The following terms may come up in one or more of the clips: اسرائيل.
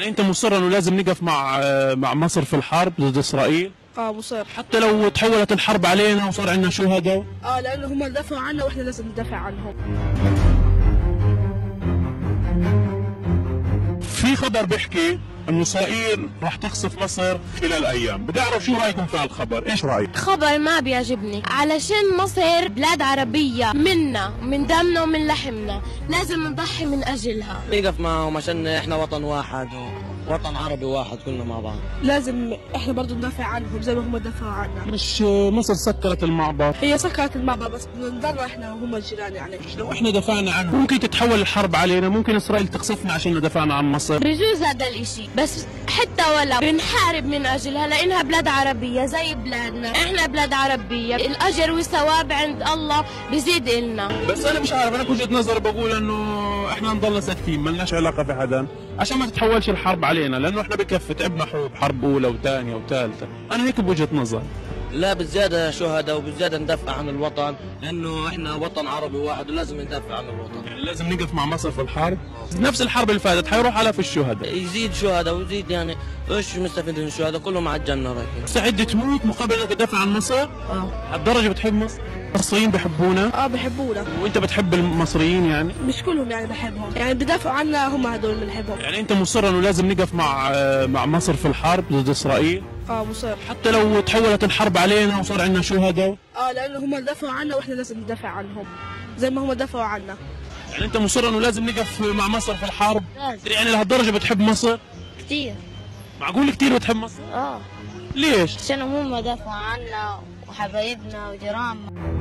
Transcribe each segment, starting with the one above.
يعني انت مصر انه لازم نقف مع مصر في الحرب ضد اسرائيل؟ مصر. حتى لو تحولت الحرب علينا وصار عندنا شهداء؟ لانه هم دافعوا عنا واحنا لازم ندافع عنهم. في خبر بيحكي انه اسرائيل راح تقصف مصر خلال ايام، بدي اعرف شو رايكم في هالخبر، ايش رايك؟ خبر ما بيعجبني، علشان مصر بلاد عربيه منا، من دمنا ومن لحمنا، لازم نضحي من اجلها. نقف معهم عشان احنا وطن واحد ووطن عربي واحد كلنا مع بعض. لازم احنا برضه ندافع عنهم زي ما هم دافعوا عنا. مش مصر سكرت المعبر؟ هي سكرت المعبر بس بنضل احنا وهم جيران يعني. لو احنا دفعنا عنهم ممكن تتحول الحرب علينا، ممكن اسرائيل تقصفنا عشان دفعنا عن مصر. بجوز هذا الاشي، بس حتى ولا بنحارب من اجلها لانها بلاد عربيه زي بلادنا، احنا بلاد عربيه، الاجر والثواب عند الله بزيد النا. بس انا مش عارف، انا بوجهه نظري بقول انه احنا نضلنا ساكتين، ما لناش علاقه بحدا عشان ما تتحولش الحرب علينا، لانه احنا بكفي تعبنا حروب، حرب اولى وثانيه وثالثه، انا هيك بوجهه نظر. لا بالزياده شهداء وبالزياده ندافع عن الوطن، لانه احنا وطن عربي واحد ولازم ندافع عن الوطن. يعني لازم نقف مع مصر في الحرب، نفس الحرب اللي فاتت حيروح على في الشهداء، يزيد شهداء ويزيد، يعني ايش مستفيدين الشهداء؟ كلهم على الجنه رايحين. مستعد تموت مقابل انك تدافع عن مصر؟ على الدرجه بتحب مصر؟ المصريين بحبونا؟ بحبونا. وانت بتحب المصريين يعني؟ مش كلهم يعني بحبهم، يعني بدافعوا عنا هم هذول بنحبهم. يعني انت مصر انه لازم نقف مع مصر في الحرب ضد اسرائيل؟ مصر. حتى لو تحولت الحرب علينا وصار عندنا شهداء؟ لانه هم دافعوا عنا واحنا لازم ندافع عنهم زي ما هم دافعوا عنا. يعني انت مصر انه لازم نقف مع مصر في الحرب؟ لازم. يعني لهالدرجة بتحب مصر؟ كثير. معقول كثير بتحب مصر؟ ليش؟ عشان هم دافعوا عنا وحبايبنا وجيراننا.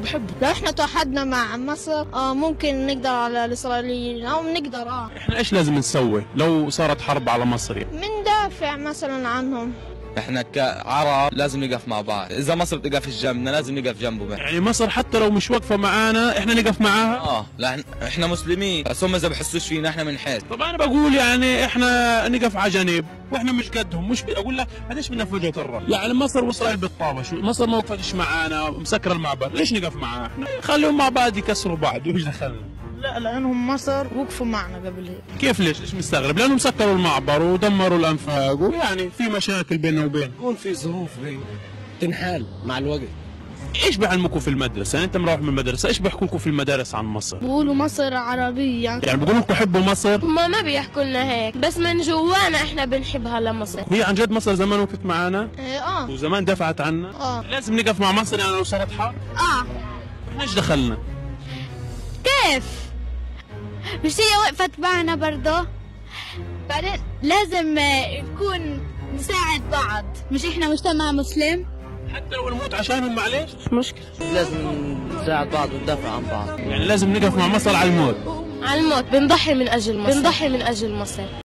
بحبه. لو احنا توحدنا مع مصر ممكن نقدر على الاسرائيليين او نقدر. احنا ايش لازم نسوي لو صارت حرب على مصر؟ يعني مندافع مثلا عنهم، احنا كعرب لازم نقف مع بعض، اذا مصر بتقف جنبنا لازم نقف جنبه. يعني مصر حتى لو مش واقفه معانا احنا نقف معاها؟ لا احنا مسلمين، بس هم اذا بحسوش فينا احنا بنحس. طب انا بقول يعني احنا نقف على جنب واحنا مش قدهم، مش اقول لك هذاش بدنا في وجهه الرب. يعني مصر واسرائيل بالطابش، مصر ما وقفتش معانا مسكره المعبر، ليش نقف معاها احنا؟ خليهم مع بعض يكسروا بعض، وش دخلنا؟ لا لانهم مصر وقفوا معنا قبل هيك. كيف ليش؟ ايش مستغرب؟ لانهم سكروا المعبر ودمروا الانفاق، ويعني في مشاكل بيننا وبين. يكون في ظروف تنحل مع الوقت. ايش بيعلموكم في المدرسه؟ يعني انت مروح من المدرسه، ايش بيحكوا لكم في المدارس عن مصر؟ بيقولوا مصر عربيه، يعني بيقولوا لكم حبوا مصر؟ ما بيحكوا لنا هيك، بس من جوانا احنا بنحبها لمصر. هي عن جد مصر زمان وقفت معانا؟ ايه وزمان دافعت عنا؟ لازم نقف مع مصر يعني لو صارت حرب؟ احنا ايش دخلنا؟ كيف؟ مش هي وقفت معنا برضه؟ بعدين لازم نكون نساعد بعض، مش احنا مجتمع مسلم؟ حتى لو نموت عشانهم معلش مش مشكلة، لازم نساعد بعض وندافع عن بعض. يعني لازم نقف مع مصر على الموت. على الموت، بنضحي من أجل مصر.